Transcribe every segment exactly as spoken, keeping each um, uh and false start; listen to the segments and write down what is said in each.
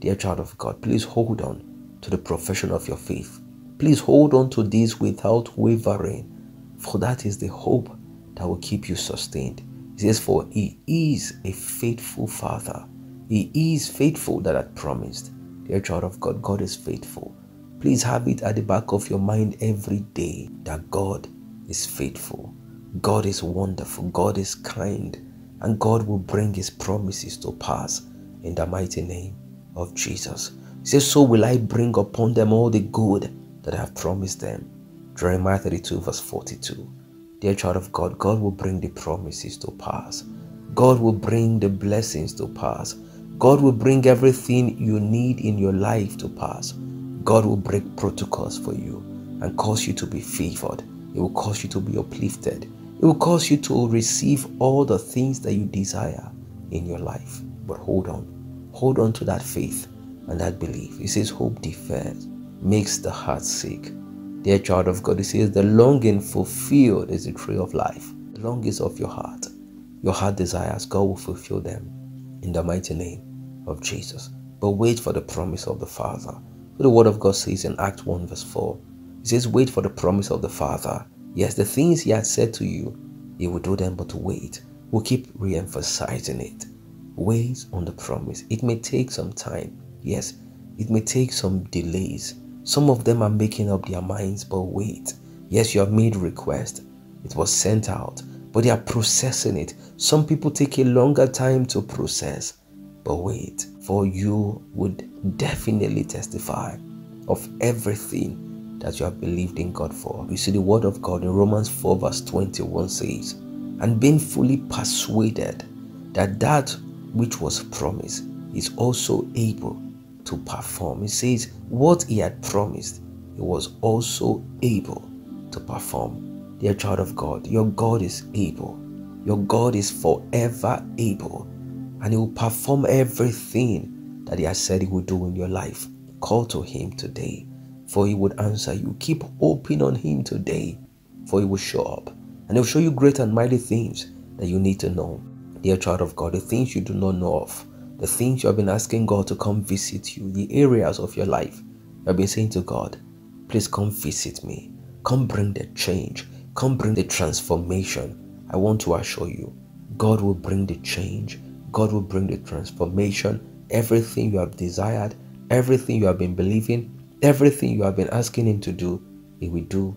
Dear child of God, please hold on to the profession of your faith. Please hold on to this without wavering, for that is the hope that will keep you sustained. He says, for he is a faithful Father. He is faithful that hath promised. Dear child of God, God is faithful. Please have it at the back of your mind every day that God is faithful. God is wonderful. God is kind. And God will bring his promises to pass in the mighty name of Jesus. He says, so will I bring upon them all the good that I have promised them. Jeremiah thirty-two verse forty-two. Dear child of God, God will bring the promises to pass. God will bring the blessings to pass. God will bring everything you need in your life to pass. God will break protocols for you and cause you to be favored. It will cause you to be uplifted. It will cause you to receive all the things that you desire in your life. But hold on. Hold on to that faith and that belief. It says, hope deferred makes the heart sick. Dear child of God, it says, the longing fulfilled is the tree of life. The longings of your heart, your heart desires, God will fulfill them in the mighty name of Jesus. But wait for the promise of the Father. So the word of God says in Acts one verse four, it says, wait for the promise of the Father. Yes, the things he had said to you, he will do them, but wait. We'll keep re-emphasizing it. Wait on the promise. It may take some time. Yes, it may take some delays. Some of them are making up their minds, but wait. Yes, you have made request. It was sent out, but they are processing it. Some people take a longer time to process, but wait, for you would definitely testify of everything that you have believed in God for. You see, the word of God in Romans four verse twenty-one says, and being fully persuaded that that which was promised is also able to perform. It says, what he had promised, he was also able to perform. Dear child of God, your God is able. Your God is forever able, and he will perform everything that he has said he will do in your life. Call to him today, for he would answer you. Keep hoping on him today, for he will show up, and he will show you great and mighty things that you need to know. Dear child of God, the things you do not know of, the things you have been asking God to come visit you, the areas of your life you have been saying to God, please come visit me. Come bring the change. Come bring the transformation. I want to assure you, God will bring the change. God will bring the transformation. Everything you have desired, everything you have been believing, everything you have been asking him to do, he will do.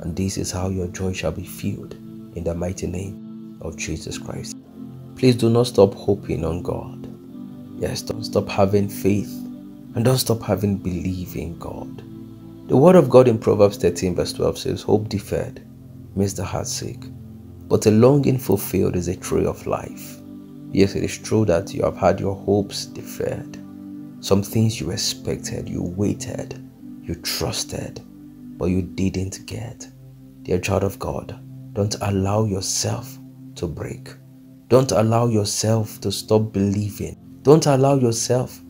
And this is how your joy shall be filled in the mighty name of Jesus Christ. Please do not stop hoping on God. Yes, don't stop having faith, and don't stop having belief in God. The word of God in Proverbs thirteen verse twelve says, hope deferred makes the heart sick, but a longing fulfilled is a tree of life. Yes, it is true that you have had your hopes deferred. Some things you expected, you waited, you trusted, but you didn't get. Dear child of God, don't allow yourself to break. Don't allow yourself to stop believing. Don't allow yourself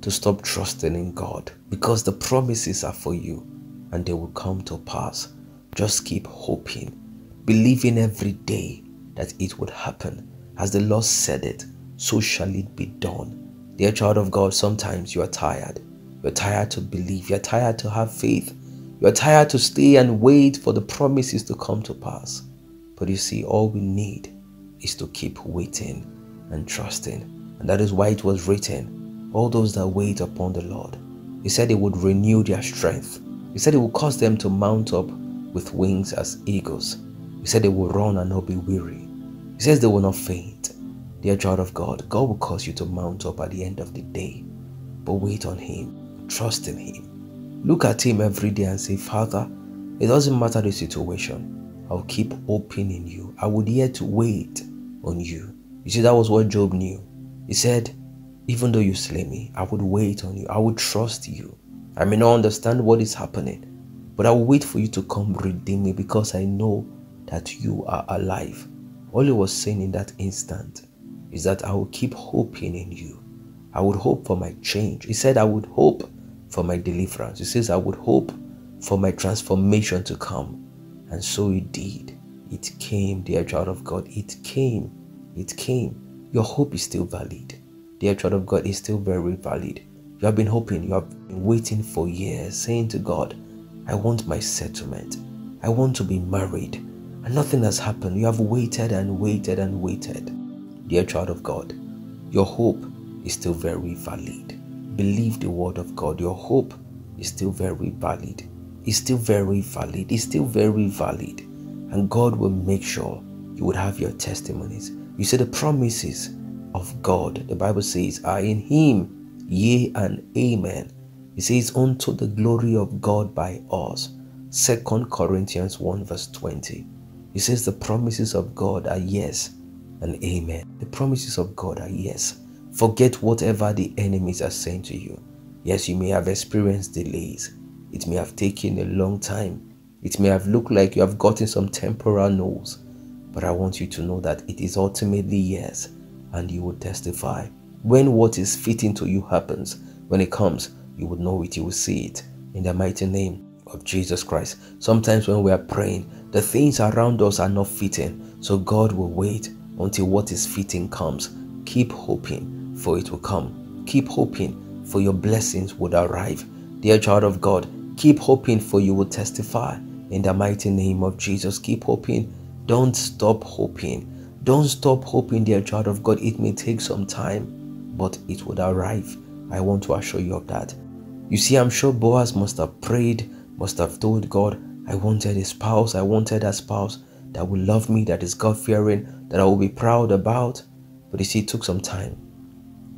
to stop trusting in God, because the promises are for you and they will come to pass. Just keep hoping, believing every day that it would happen. As the Lord said it, so shall it be done. Dear child of God, sometimes you are tired. You're tired to believe. You're tired to have faith. You're tired to stay and wait for the promises to come to pass. But you see, all we need is to keep waiting and trusting. And that is why it was written, all those that wait upon the Lord, he said it would renew their strength. He said it would cause them to mount up with wings as eagles. He said they will run and not be weary. He says they will not faint. Dear child of God, God will cause you to mount up at the end of the day. But wait on him. Trust in him. Look at him every day and say, Father, it doesn't matter the situation. I'll keep hoping in you. I would yet wait on you. You see, that was what Job knew. He said, even though you slay me, I would wait on you. I would trust you. I may not understand what is happening, but I will wait for you to come redeem me, because I know that you are alive. All he was saying in that instant is that I will keep hoping in you. I would hope for my change. He said, I would hope for my deliverance. He says, I would hope for my transformation to come. And so it did. It came, dear child of God. It came. It came. Your hope is still valid. Dear child of God, is still very valid. You have been hoping, you have been waiting for years, saying to God, I want my settlement. I want to be married. And nothing has happened. You have waited and waited and waited. Dear child of God, your hope is still very valid. Believe the word of God. Your hope is still very valid. It's still very valid. It's still very valid. And God will make sure you would have your testimonies. You see, the promises of God, the Bible says, are in Him, yea and amen. It says, unto the glory of God by us. Second Corinthians one verse twenty. It says, the promises of God are yes and amen. The promises of God are yes. Forget whatever the enemies are saying to you. Yes, you may have experienced delays. It may have taken a long time. It may have looked like you have gotten some temporal no's. But I want you to know that it is ultimately yes, and you will testify. When what is fitting to you happens, when it comes, you will know it, you will see it. In the mighty name of Jesus Christ. Sometimes when we are praying, the things around us are not fitting. So God will wait until what is fitting comes. Keep hoping, for it will come. Keep hoping, for your blessings would arrive. Dear child of God, keep hoping, for you will testify. In the mighty name of Jesus, keep hoping. Don't stop hoping. Don't stop hoping, dear child of God. It may take some time, but it would arrive. I want to assure you of that. You see, I'm sure Boaz must have prayed, must have told God, I wanted a spouse, I wanted a spouse that will love me, that is God-fearing, that I will be proud about. But you see, it took some time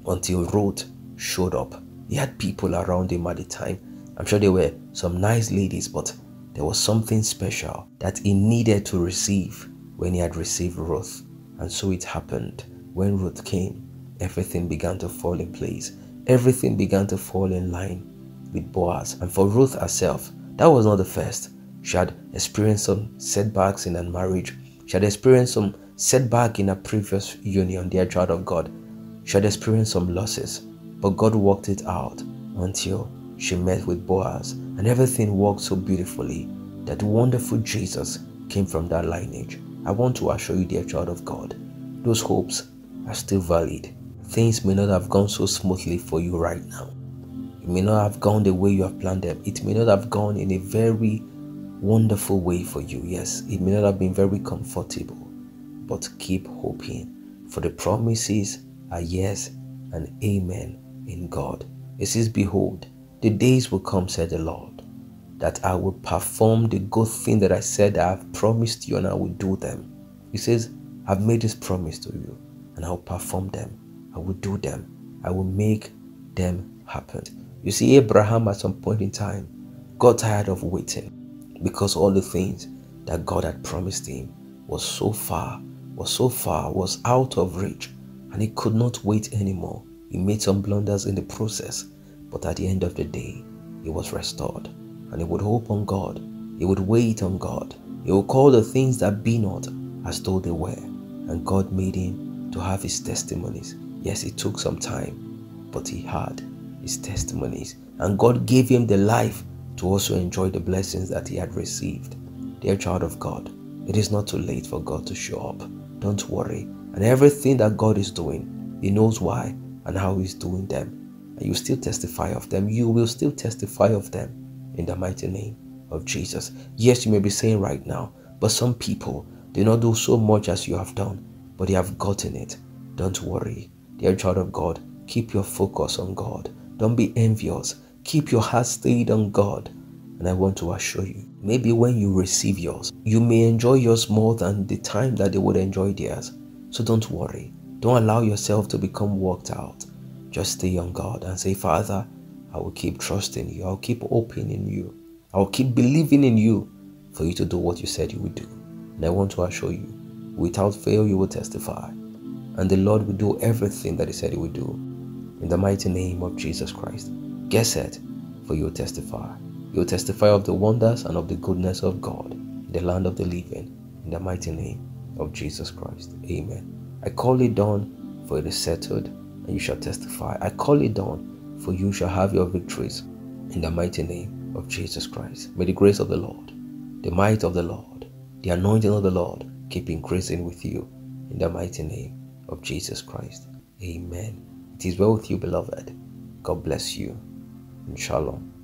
until Ruth showed up. He had people around him at the time. I'm sure they were some nice ladies, but there was something special that he needed to receive when he had received Ruth. And so it happened. When Ruth came, everything began to fall in place. Everything began to fall in line with Boaz. And for Ruth herself, that was not the first. She had experienced some setbacks in her marriage. She had experienced some setback in her previous union, dear child of God. She had experienced some losses, but God worked it out until she met with Boaz, and everything worked so beautifully that wonderful Jesus came from that lineage. I want to assure you, dear child of God, those hopes are still valid. Things may not have gone so smoothly for you right now. It may not have gone the way you have planned them. It may not have gone in a very wonderful way for you. Yes, it may not have been very comfortable, but keep hoping, for the promises are yes and amen in God. It says, behold, the days will come, said the Lord, that I will perform the good thing that I said I have promised you, and I will do them. He says, I've made this promise to you, and I'll perform them. I will do them. I will make them happen. You see, Abraham at some point in time got tired of waiting, because all the things that God had promised him was so far, was so far, was out of reach, and he could not wait anymore. He made some blunders in the process, but at the end of the day, he was restored. And he would hope on God. He would wait on God. He would call the things that be not as though they were. And God made him to have his testimonies. Yes, it took some time, but he had his testimonies. And God gave him the life to also enjoy the blessings that he had received. Dear child of God, it is not too late for God to show up. Don't worry. And everything that God is doing, He knows why and how He's doing them. And you still testify of them. You will still testify of them. In the mighty name of Jesus. Yes, you may be saying right now, but some people do not do so much as you have done, but they have gotten it. Don't worry. Dear child of God, keep your focus on God. Don't be envious. Keep your heart stayed on God. And I want to assure you, maybe when you receive yours, you may enjoy yours more than the time that they would enjoy theirs. So don't worry. Don't allow yourself to become worked out. Just stay on God and say, Father, I will keep trusting you. I'll keep hoping in you. I'll keep believing in you for you to do what you said you would do. And I want to assure you, without fail, you will testify. And the Lord will do everything that He said He would do. In the mighty name of Jesus Christ. Get set, for you will testify. You will testify of the wonders and of the goodness of God in the land of the living. In the mighty name of Jesus Christ. Amen. I call it done, for it is settled, and you shall testify. I call it done, for you shall have your victories in the mighty name of Jesus Christ. May the grace of the Lord, the might of the Lord, the anointing of the Lord keep increasing with you in the mighty name of Jesus Christ. Amen. It is well with you, beloved. God bless you. And shalom.